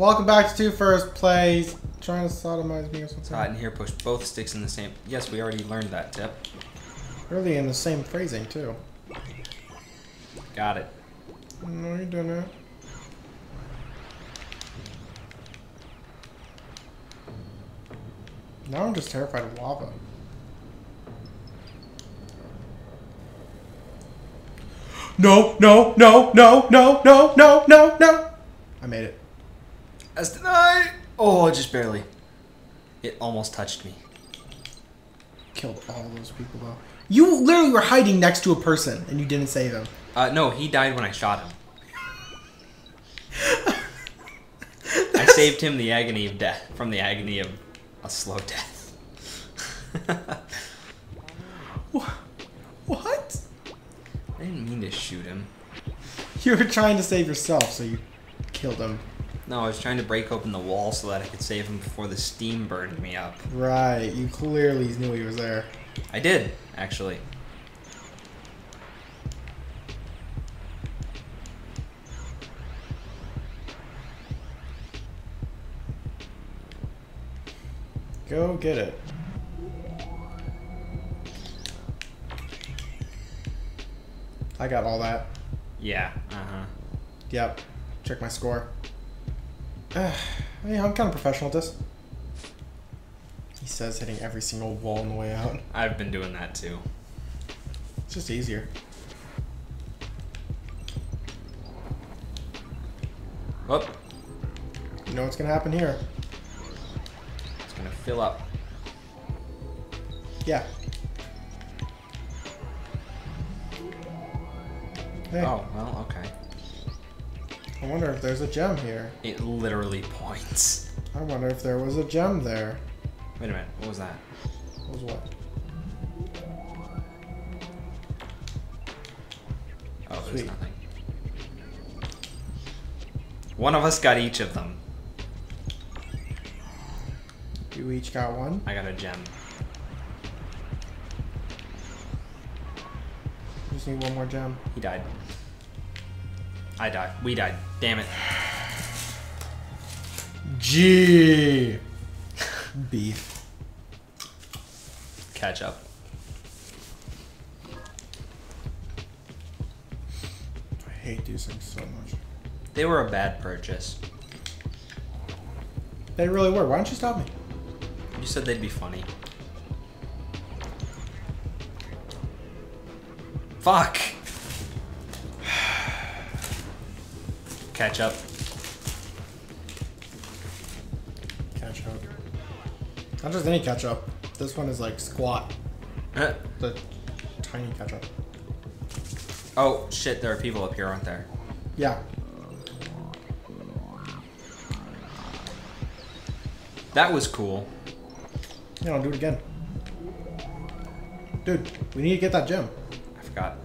Welcome back to Two First Plays. Trying to sodomize me or something. Hot in here, push both sticks in the same. Yes, we already learned that tip. Really in the same phrasing, too. Got it. No, you didn't. Now I'm just terrified of lava. No, no, no, no, no, no, no, no, no. I made it. As did I. Oh, just barely. It almost touched me. Killed all those people, though. You literally were hiding next to a person, and you didn't save him. No, he died when I shot him. I saved him the agony of death, from the agony of a slow death. What? I didn't mean to shoot him. You were trying to save yourself, so you killed him. No, I was trying to break open the wall so that I could save him before the steam burned me up. Right, you clearly knew he was there. I did, actually. Go get it. I got all that. Yeah, uh-huh. Yep, check my score. Yeah, I'm kind of professional at this. He says hitting every single wall on the way out. I've been doing that too. It's just easier. Whoop. You know what's gonna happen here. It's gonna fill up. Yeah. Hey. Oh, well, okay. I wonder if there's a gem here. It literally points. I wonder if there was a gem there. Wait a minute, what was that? What was what? Oh, there's nothing. One of us got each of them. You each got one? I got a gem. Just need one more gem. He died. I died. We died. Damn it. Gee. Beef. Ketchup. I hate these things so much. They were a bad purchase. They really were. Why don't you stop me? You said they'd be funny. Fuck! Ketchup. Ketchup. Not just any ketchup. This one is like squat. The tiny ketchup. Oh shit, there are people up here, aren't there? Yeah. That was cool. Yeah, I'll do it again. Dude, we need to get that gem. I forgot.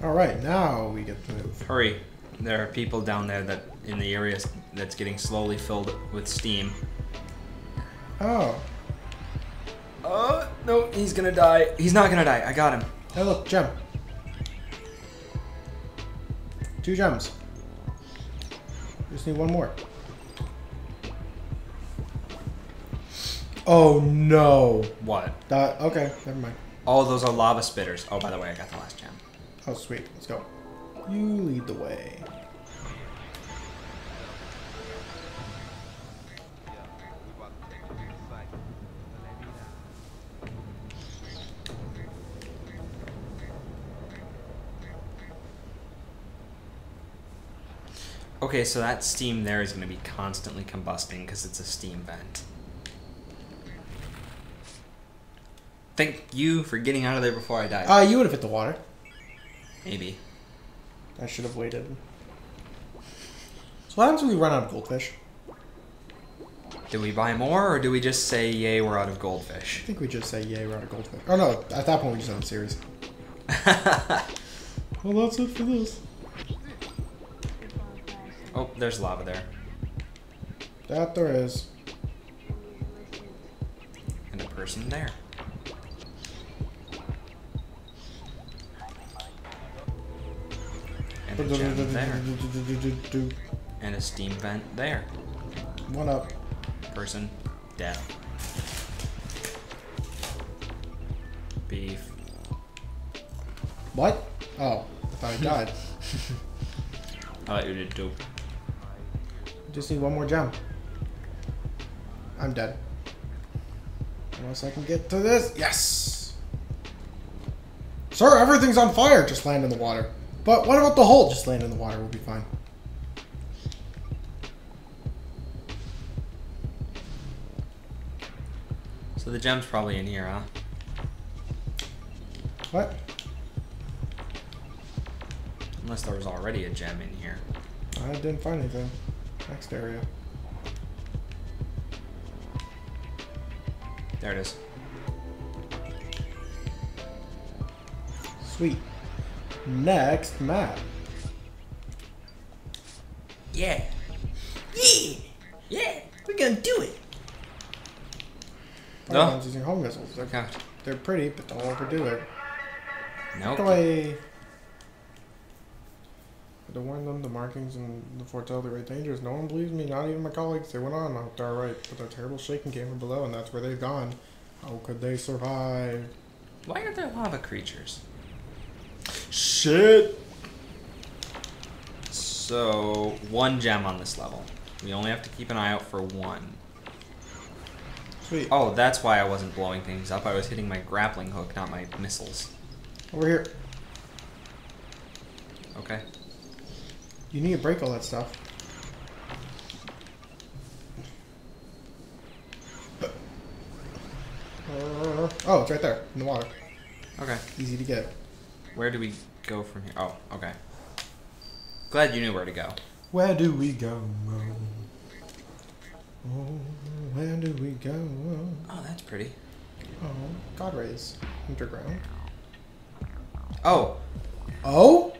Alright, now we get to move. Hurry. There are people down there that in the area that's getting slowly filled with steam. Oh. Oh, no, he's gonna die. He's not gonna die. I got him. Hey, look, gem. 2 gems. Just need one more. Oh, no. What? Okay, never mind. Oh, those are lava spitters. Oh, by the way, I got the last gem. Oh, sweet. Let's go. You lead the way. Okay, so that steam there is going to be constantly combusting because it's a steam vent. Thank you for getting out of there before I died. You would have hit the water. Maybe. I should have waited. So what happens when we run out of goldfish? Do we buy more, or do we just say, yay, we're out of goldfish? I think we just say, yay, we're out of goldfish. Oh, no, at that point, we just end the series. Well, that's it for this. Oh, there's lava there. That there is. And a person there. a gem there. And a steam vent there. One up. Person. Death. Beef. What? Oh, I thought he died. I thought you did too. Just need one more gem. I'm dead. Unless I can get to this. Yes! Sir, everything's on fire! Just land in the water. But what about the hole? Just land in the water. We'll be fine. So the gem's probably in here, huh? What? Unless there was already a gem in here. I didn't find anything. Next area. There it is. Sweet. Next map. Yeah. Yeah. Yeah. We're gonna do it. No. Using home missiles. They're pretty, but don't overdo it. Nope. To warn them, the markings and the foretell they're dangerous. No one believes me, not even my colleagues. They went on. I hope they're alright. But that terrible shaking came from below, and that's where they've gone. How could they survive? Why are there lava creatures? Shit! So, one gem on this level. We only have to keep an eye out for one. Sweet. Oh, that's why I wasn't blowing things up. I was hitting my grappling hook, not my missiles. Over here. Okay. You need to break all that stuff. Oh, it's right there, in the water. Okay. Easy to get. Where do we go from here? Oh, okay. Glad you knew where to go. Where do we go? Oh, where do we go? Oh, that's pretty. Oh, God rays. Underground. Oh. Oh?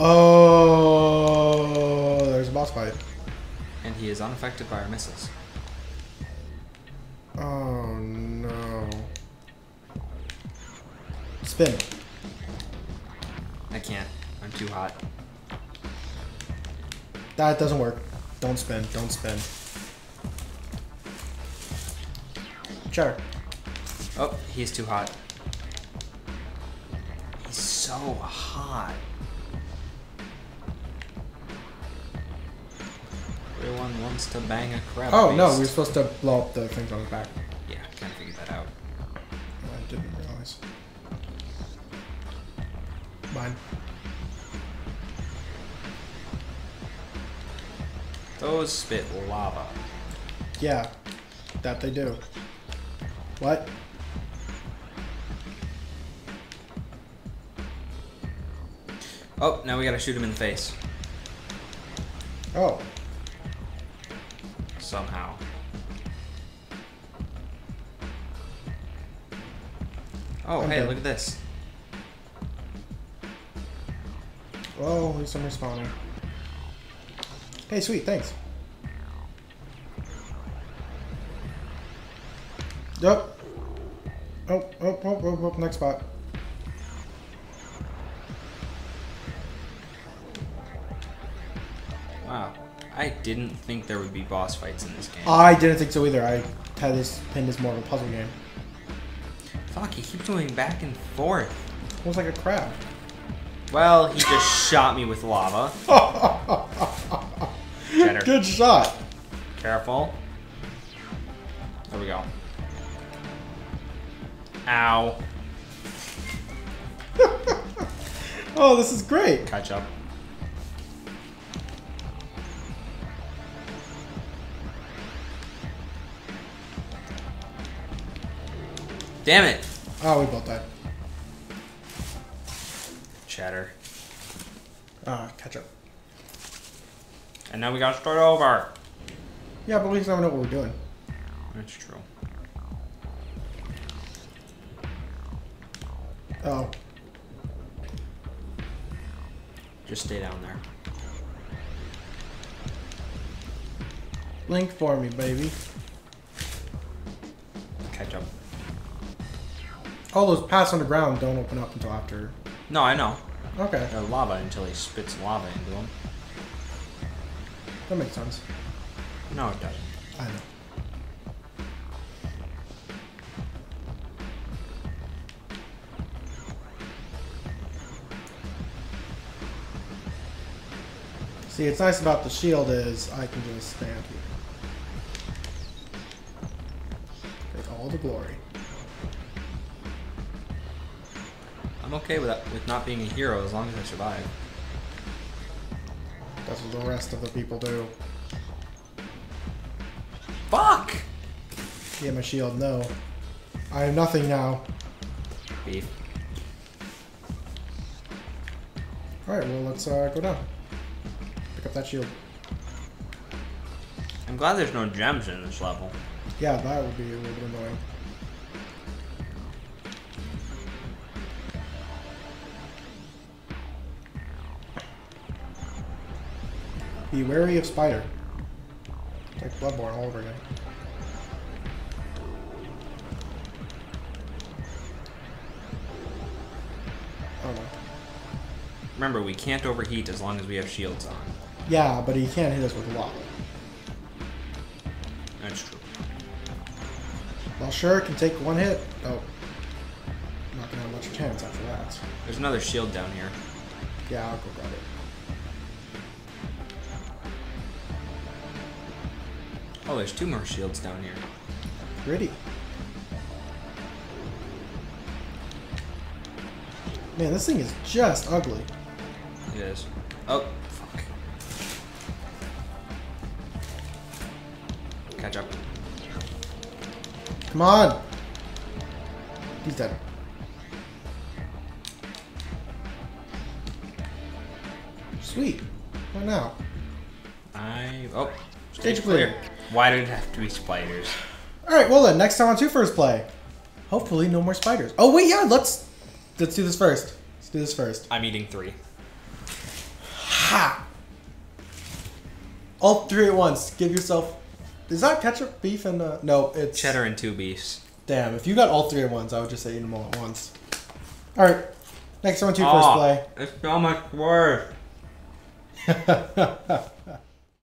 Oh, there's a boss fight. And he is unaffected by our missiles. Oh, no. Spin. I can't. I'm too hot. That doesn't work. Don't spin. Don't spin. Sure. Oh, he's too hot. He's so hot. Everyone wants to bang a crab. Oh, no, we were supposed to blow up the things on his back. Yeah, kind of figured that out. I didn't realize. Mine. Those spit lava. Yeah, that they do. What? Oh, now we gotta shoot him in the face. Oh. Somehow. Oh, I'm hey, dead. Look at this. Oh, at least I'm respawning. Hey, sweet, thanks. Yup. Oh, next spot. Wow. I didn't think there would be boss fights in this game. I didn't think so either. I had this pinned as more of a puzzle game. Fuck, he keeps going back and forth. Almost like a crab. Well, he just shot me with lava. Good shot. Careful. There we go. Ow. Oh, this is great. Catch up. Damn it! Oh, we both died. Chatter. Ah, catch up. And now we gotta start over. Yeah, but at least I don't know what we're doing. That's true. Oh. Just stay down there. Blink for me, baby. Catch up. All those paths on the ground don't open up until after. No, I know. Okay. Or lava until he spits lava into him. That makes sense. No, it doesn't. I know. See, it's nice about the shield is I can just stand here. Take all the glory. I'm okay with that, with not being a hero as long as I survive. That's what the rest of the people do. Fuck! Yeah, my shield, no. I am nothing now. Beef. Alright, well, let's go down. Pick up that shield. I'm glad there's no gems in this level. Yeah, that would be a little bit annoying. Be wary of spider. It's like Bloodborne all over again. Oh no. Remember, we can't overheat as long as we have shields on. Yeah, but he can't hit us with lava. That's true. Well, sure, can take one hit. Oh. Not gonna have much chance after that. There's another shield down here. Yeah, I'll go grab it. Oh, there's two more shields down here. Pretty. Man, this thing is just ugly. It is. Oh. Catch up. Come on! He's dead. Sweet. What now? Oh. Stage clear. Why did it have to be spiders? Alright, well then, next time on 2First Play. Hopefully no more spiders. Oh wait, yeah, let's do this first. Let's do this first. I'm eating 3. Ha! All 3 at once. Give yourself... Is that ketchup, beef, and no, it's... Cheddar and 2 beefs. Damn, if you got all 3 at once, I would just say eat them all at once. Alright, next one, 2First Play. It's so much worse.